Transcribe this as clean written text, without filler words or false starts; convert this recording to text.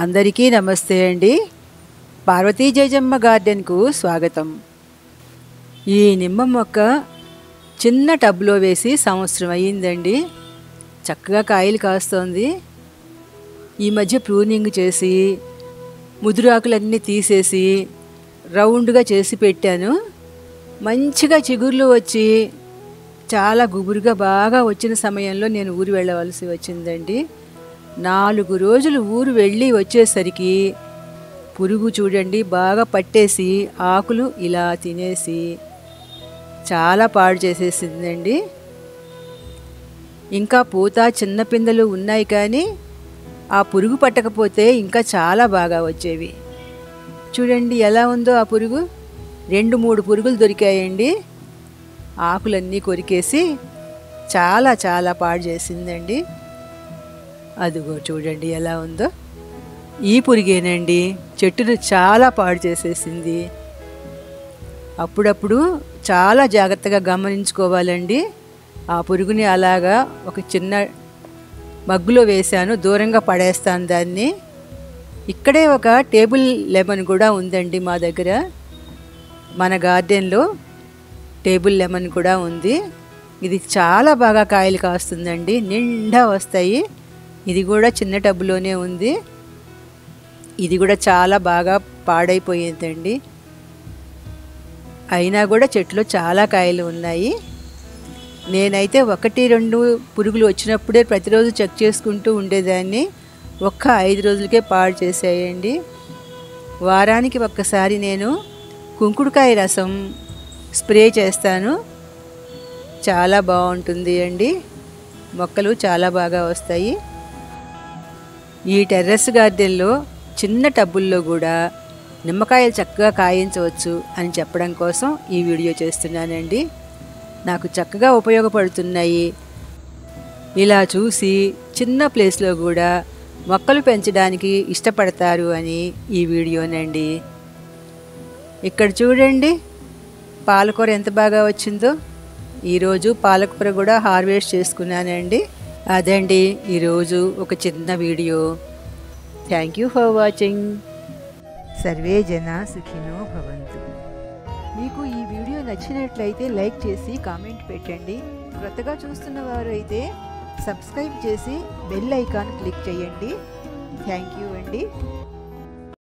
అందరికీ నమస్తే అండి। పార్వతీ జయజమ్మ గార్డెన్ కు స్వాగతం। ఈ నిమ్మ మొక్క చిన్న టబ్ లో వేసి సంవత్సరం అయ్యిందండి। చక్కగా కాయలు కాస్తోంది। ఈ మధ్య ప్రూనింగ్ చేసి ముదురాకులన్నీ తీసేసి రౌండ్ గా చేసి పెట్టాను। మంచిగా చిగుర్లు వచ్చి చాలా గుబురుగా బాగా వచ్చిన సమయంలో నేను ఊరు వెళ్ళవలసి వచ్చిందండి। 4 రోజులు ఊరు వెళ్ళి వచ్చేసరికి పురుగు చూడండి బాగా పట్టేసి ఆకులు ఇలా తినేసి చాలా పాడు చేసేసిందండి। ఇంకా పూత చిన్న పిందెలు ఉన్నాయి కానీ ఆ పురుగు పట్టకపోతే ఇంకా చాలా బాగా వచ్చేవి। చూడండి ఎలా ఉందో ఆ పురుగు। 2-3 పురుగులు దొరికాయండి। ఆకులన్నీ కొరికేసి చాలా చాలా పాడు చేసిందండి। అదిగో చూడండి ఎలా ఉందో। ఈ పురిగేనండి చెట్టును చాలా పాడు చేసేసింది। అప్పుడప్పుడు చాలా జాగ్రత్తగా గమనించుకోవాలండి। ఆ పురుగుని అలాగా ఒక చిన్న మగ్గులో వేశాను, దూరంగా పడేస్తాను దాన్ని। ఇక్కడే ఒక టేబుల్ లెమన్ కూడా ఉందండి మా దగ్గర। మన గార్డెన్లో టేబుల్ లెమన్ కూడా ఉంది। ఇది చాలా బాగా కాయలు కాస్తుందండి, నిండా వస్తాయి। ఇది కూడా చిన్న టబ్బులోనే ఉంది। ఇది కూడా చాలా బాగా పాడైపోయిందండి, అయినా కూడా చెట్లో చాలా కాయలు ఉన్నాయి। నేనైతే 1-2 పురుగులు వచ్చినప్పుడే ప్రతిరోజు చెక్ చేసుకుంటూ ఉండేదాన్ని। ఒక్క 5 రోజులకే పాడు చేసాయండి। వారానికి ఒక్కసారి నేను కుంకుడుకాయ రసం స్ప్రే చేస్తాను, చాలా బాగుంటుంది అండి। మొక్కలు చాలా బాగా వస్తాయి। ఈ టెర్రస్ గార్డెన్లో చిన్న టబ్బుల్లో కూడా నిమ్మకాయలు చక్కగా కాయించవచ్చు అని చెప్పడం కోసం ఈ వీడియో చేస్తున్నానండి। నాకు చక్కగా ఉపయోగపడుతున్నాయి। ఇలా చూసి చిన్న ప్లేస్లో కూడా మొక్కలు పెంచడానికి ఇష్టపడతారు అని ఈ వీడియోనండి। ఇక్కడ చూడండి పాలకూర ఎంత బాగా వచ్చిందో। ఈరోజు పాలకూర కూడా హార్వెస్ట్ చేసుకున్నానండి। అదండి ఈరోజు ఒక చిన్న వీడియో। Thank you for watching. సర్వే జనా సుఖినో భవంతు। మీకు ఈ వీడియో నచ్చినట్లయితే లైక్ చేసి కామెంట్ పెట్టండి। కొత్తగా చూస్తున్న వారు అయితే సబ్స్క్రైబ్ చేసి బెల్ ఐకాన్ క్లిక్ చేయండి। థ్యాంక్ యూ అండి।